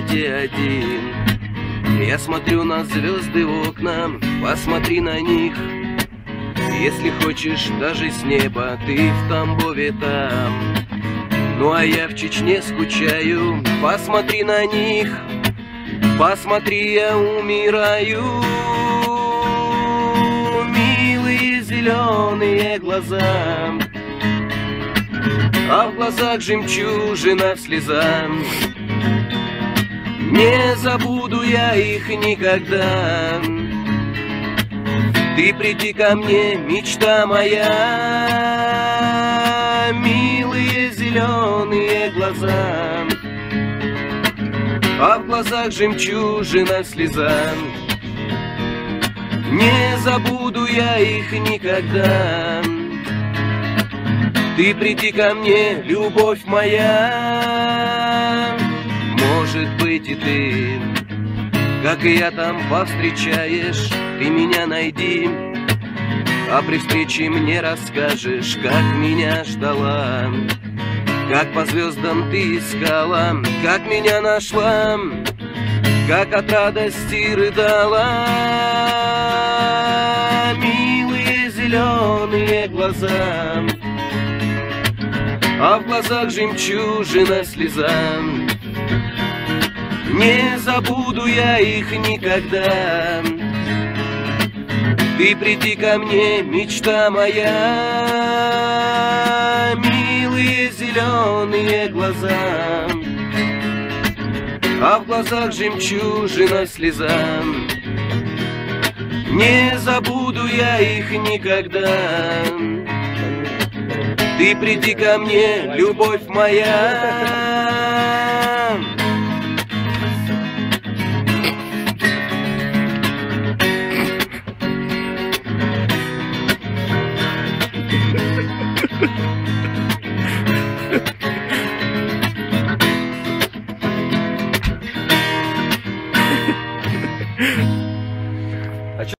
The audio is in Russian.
комнате один. Я смотрю на звезды в окна, посмотри на них. Если хочешь, даже с неба, ты в Тамбове там. Ну а я в Чечне скучаю, посмотри на них. Посмотри, я умираю. Милые зеленые глаза, а в глазах жемчужина в слезах. Не забуду я их никогда. Ты приди ко мне, мечта моя, милые зеленые глаза, а в глазах жемчужина в слезах. Не забуду я их никогда. Ты приди ко мне, любовь моя, может быть и ты, как и я, там повстречаешь, ты меня найди, а при встрече мне расскажешь, как меня ждала, как по звездам ты искала, как меня нашла, как от радости рыдала. Милые зеленые глаза, а в глазах жемчужина слеза. Не забуду я их никогда. Ты приди ко мне, мечта моя, милые зеленые глаза, а в глазах жемчужина слеза. Не забуду я их никогда. Ты приди ко мне, любовь моя.